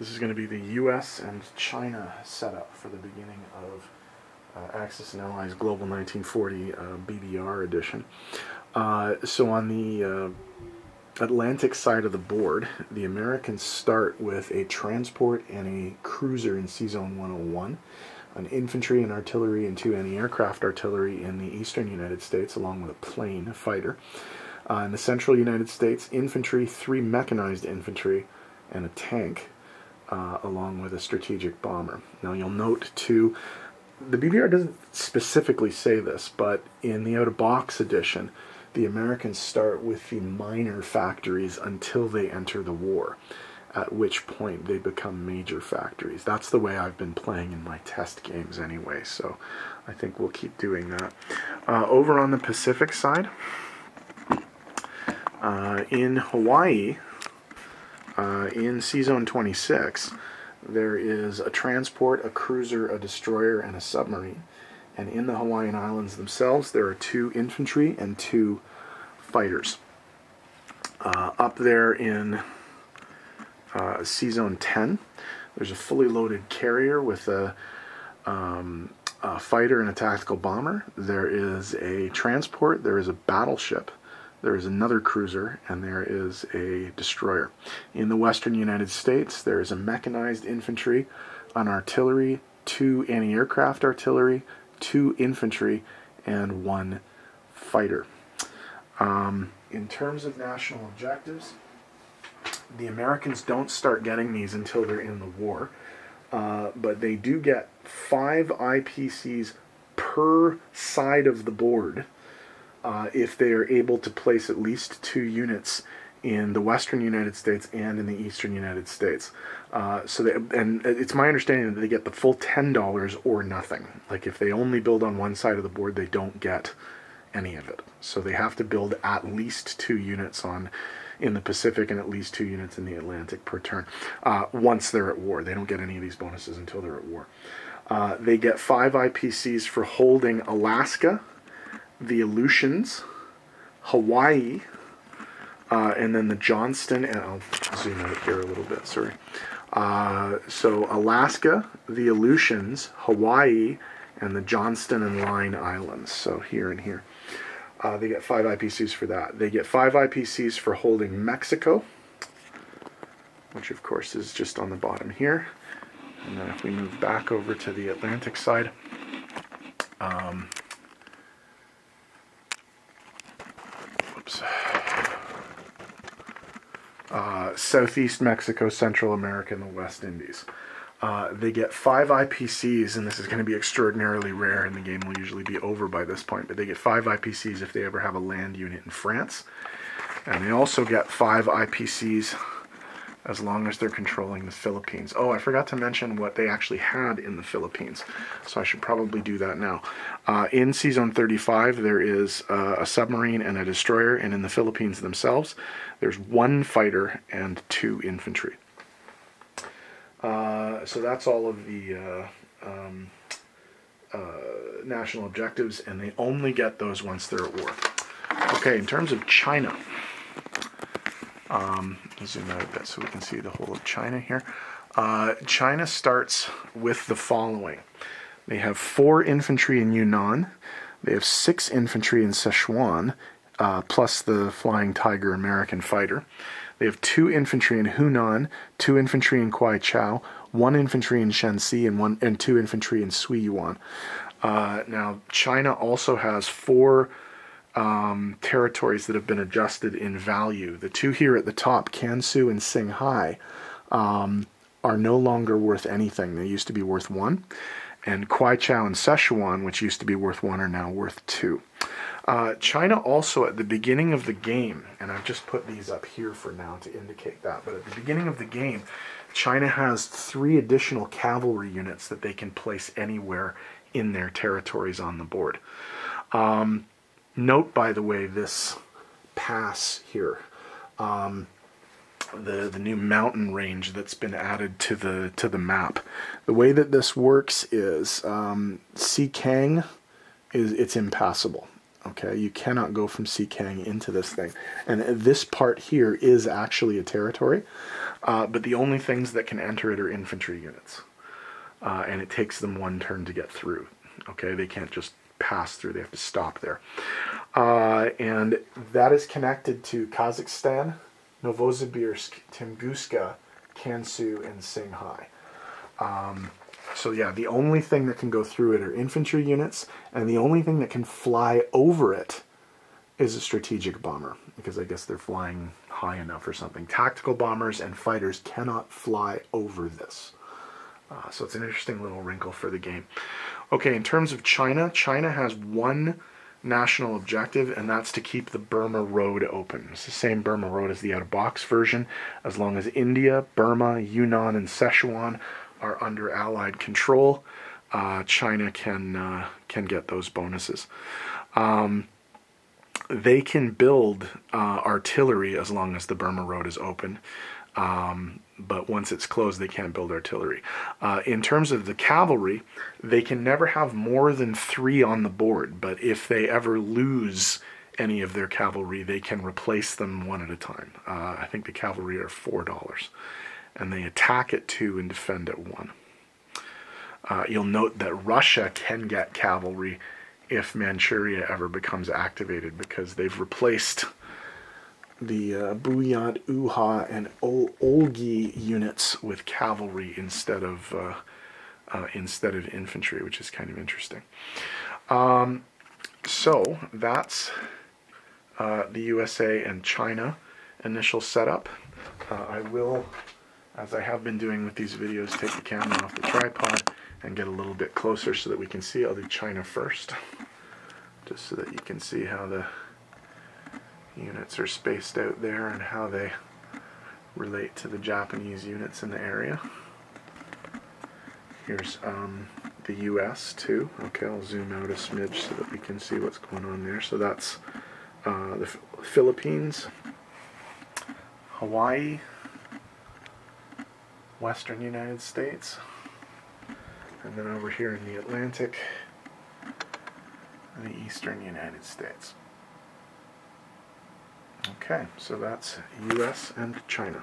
This is going to be the U.S. and China setup for the beginning of Axis and Allies Global 1940 BBR edition. So on the Atlantic side of the board, the Americans start with a transport and a cruiser in C-Zone 101, an infantry and artillery and 2 anti-aircraft artillery in the eastern United States, along with a plane, a fighter. In the central United States, infantry, 3 mechanized infantry, and a tank, along with a strategic bomber. Now you'll note, too, the BBR doesn't specifically say this, but in the out-of-box edition, the Americans start with the minor factories until they enter the war, at which point they become major factories. That's the way I've been playing in my test games anyway, so I think we'll keep doing that. Over on the Pacific side, in Hawaii, in C-Zone 26, there is a transport, a cruiser, a destroyer, and a submarine. And in the Hawaiian Islands themselves, there are 2 infantry and 2 fighters. Up there in C-Zone 10, there's a fully loaded carrier with a fighter and a tactical bomber. There is a transport, there is a battleship, there is another cruiser, and there is a destroyer. In the western United States, there is a mechanized infantry, an artillery, 2 anti-aircraft artillery, 2 infantry, and 1 fighter. In terms of national objectives, the Americans don't start getting these until they're in the war, but they do get 5 IPCs per side of the board if they are able to place at least 2 units in the western United States and in the eastern United States. And it's my understanding that they get the full $10 or nothing. Like if they only build on one side of the board, they don't get any of it. So they have to build at least 2 units in the Pacific and at least 2 units in the Atlantic per turn once they're at war. They don't get any of these bonuses until they're at war. They get 5 IPCs for holding Alaska, the Aleutians, Hawaii, and then the Johnston, and I'll zoom out here a little bit, sorry. So Alaska, the Aleutians, Hawaii, and the Johnston and Line Islands, so here and here. They get 5 IPCs for that. They get 5 IPCs for holding Mexico, which of course is just on the bottom here. And then if we move back over to the Atlantic side, whoops. Southeast Mexico, Central America, and the West Indies. They get 5 IPCs, and this is going to be extraordinarily rare, and the game will usually be over by this point, but they get 5 IPCs if they ever have a land unit in France. And they also get 5 IPCs as long as they're controlling the Philippines. Oh, I forgot to mention what they actually had in the Philippines, so I should probably do that now. In C-Zone 35, there is a submarine and a destroyer, and in the Philippines themselves, there's 1 fighter and 2 infantry. So that's all of the national objectives, and they only get those once they're at war. Okay, in terms of China, zoom out a bit so we can see the whole of China here. China starts with the following. They have 4 infantry in Yunnan. They have 6 infantry in Sichuan, plus the Flying Tiger American fighter. They have 2 infantry in Hunan, 2 infantry in Guizhou, 1 infantry in Shaanxi, and 2 infantry in Suiyuan. Now, China also has 4 territories that have been adjusted in value. The 2 here at the top, Kansu and Singhai, are no longer worth anything. They used to be worth 1, and Guizhou and Sichuan, which used to be worth 1, are now worth 2. China also at the beginning of the game, and I've just put these up here for now to indicate that, but at the beginning of the game, China has 3 additional cavalry units that they can place anywhere in their territories on the board. Note, by the way, this pass here, the new mountain range that's been added to the map. The way that this works is Si Kang, it's impassable. Okay, you cannot go from Si Kang into this thing. And this part here is actually a territory, but the only things that can enter it are infantry units. And it takes them one turn to get through. Okay, they can't just pass through, they have to stop there. And that is connected to Kazakhstan, Novosibirsk, Tunguska, Kansu, and Singhai. So yeah, the only thing that can go through it are infantry units, and the only thing that can fly over it is a strategic bomber, because I guess they're flying high enough or something. Tactical bombers and fighters cannot fly over this. So it's an interesting little wrinkle for the game. Okay, in terms of China, China has one national objective, and that's to keep the Burma Road open. It's the same Burma Road as the out-of-box version, as long as India, Burma, Yunnan, and Sichuan are under Allied control, China can get those bonuses. They can build artillery as long as the Burma Road is open, but once it's closed, they can't build artillery. In terms of the cavalry, they can never have more than 3 on the board, but if they ever lose any of their cavalry, they can replace them one at a time. I think the cavalry are $4. And they attack at 2 and defend at 1. You'll note that Russia can get cavalry if Manchuria ever becomes activated, because they've replaced the Buyat, Uha, and Olgi units with cavalry instead of infantry, which is kind of interesting. So that's the USA and China initial setup. I will, as I have been doing with these videos, take the camera off the tripod and get a little bit closer so that we can see. I'll do China first, just so that you can see how the units are spaced out there and how they relate to the Japanese units in the area. Here's the US too. Okay, I'll zoom out a smidge so that we can see what's going on there. So that's the Philippines, Hawaii, Western United States, and then over here in the Atlantic, the Eastern United States. Okay, so that's US and China.